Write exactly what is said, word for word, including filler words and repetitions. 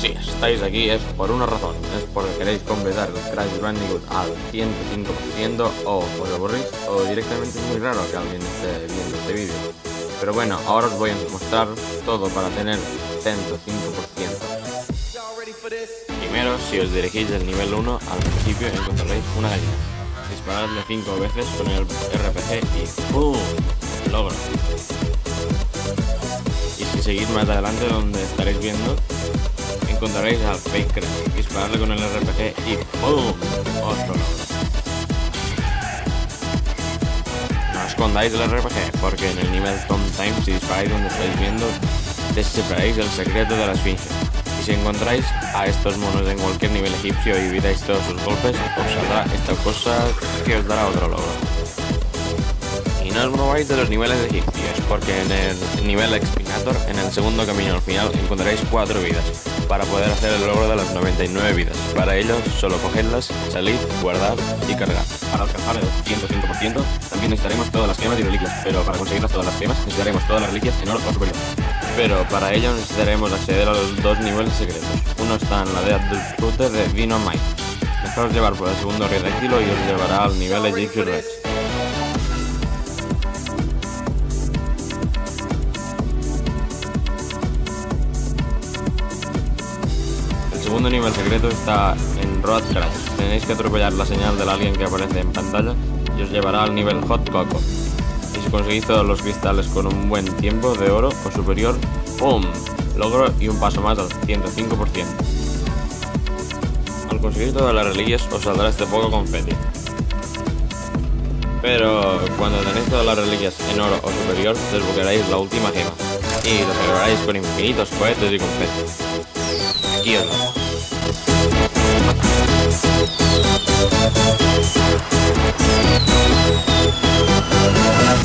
Si estáis aquí es por una razón, es porque queréis completar el Crash Bandicoot al ciento cinco por ciento, o os aburrís, o directamente es muy raro que alguien esté viendo este vídeo. Pero bueno, ahora os voy a mostrar todo para tener ciento cinco por ciento. Primero, si os dirigís del nivel uno, al principio encontraréis una gallina. Disparadle cinco veces con el R P G y ¡pum! Logro. Y si seguís más adelante, donde estaréis viendo, encontraréis al Fake Crash. Disparadle con el R P G y ¡pum! Otro logro. No escondáis el R P G, porque en el nivel Tom Time, si disparáis donde estáis viendo, descifráis el secreto de la esfinge. Y si encontráis a estos monos en cualquier nivel egipcio y evitáis todos sus golpes, os saldrá esta cosa que os dará otro logro. Y no os mováis de los niveles egipcios, porque en el nivel Explinator, en el segundo camino al final, encontraréis cuatro vidas, para poder hacer el logro de las noventa y nueve vidas. Para ello, solo cogedlas, salid, guardad y cargad. Para alcanzar el ciento cinco por ciento, también necesitaremos todas las gemas y reliquias, pero para conseguirlas todas las gemas, necesitaremos todas las reliquias en oro o superior. Pero para ello necesitaremos acceder a los dos niveles secretos. Uno está en la de Adfrute de Vino Might. Dejaros llevar por el segundo río de Kilo y os llevará al nivel de J Q Rex. El segundo nivel secreto está en Rodcrash. Tenéis que atropellar la señal del alien que aparece en pantalla y os llevará al nivel Hot Coco. Y si conseguís todos los cristales con un buen tiempo de oro o superior, ¡pum! Logro y un paso más al ciento cinco por ciento. Al conseguir todas las reliquias os saldrá este poco confeti. Pero cuando tenéis todas las reliquias en oro o superior, desbloquearéis la última gema y lo celebraréis con infinitos cohetes y confeti. Aquí os lo